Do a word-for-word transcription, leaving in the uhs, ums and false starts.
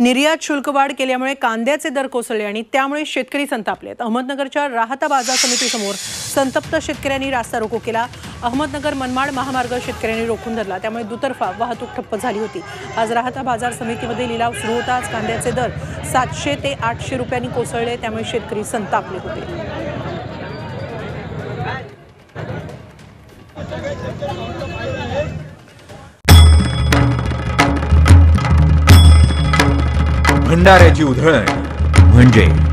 निर्यात शुल्कवाढ केल्यामुळे कांद्याचे दर कोसळले आणि त्यामुळे शेतकरी संतापलेत। अहमदनगरच्या राहता बाजार समितीसमोर संतप्त शेतकऱ्यांनी रास्ता रोको केला। अहमदनगर मनमाड महामार्ग शेतकऱ्यांनी रोखून धरला, त्यामुळे दुतर्फा वाहतूक ठप्प झाली होती। आज राहता बाजार समितीमध्ये लिलाव सुरू होता। आज कांद्याचे दर सातशे ते आठशे रुपयांनी कोसळले, त्यामुळे शेतकरी संतापले होते। भंडाऱ्याची उधळण म्हणजे